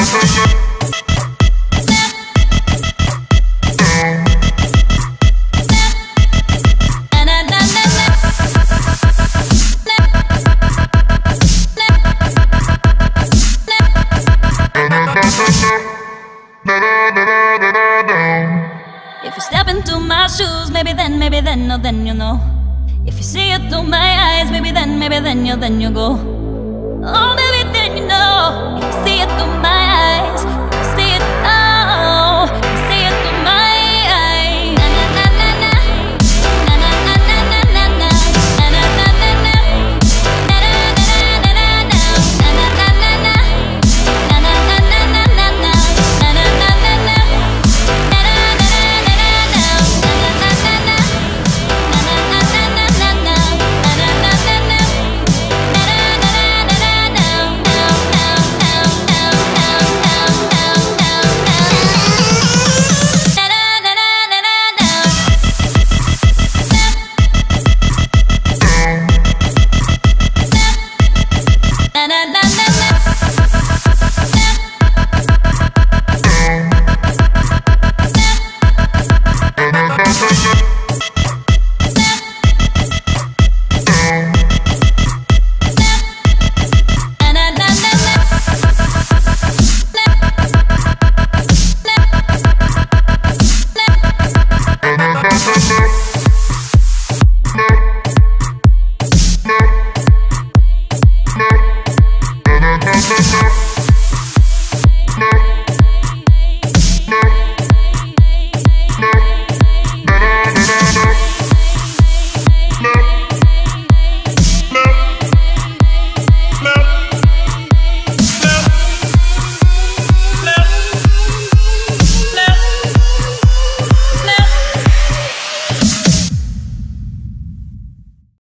If you step into my shoes, maybe then, oh then you know. If you see it through my eyes, maybe then, oh then you go.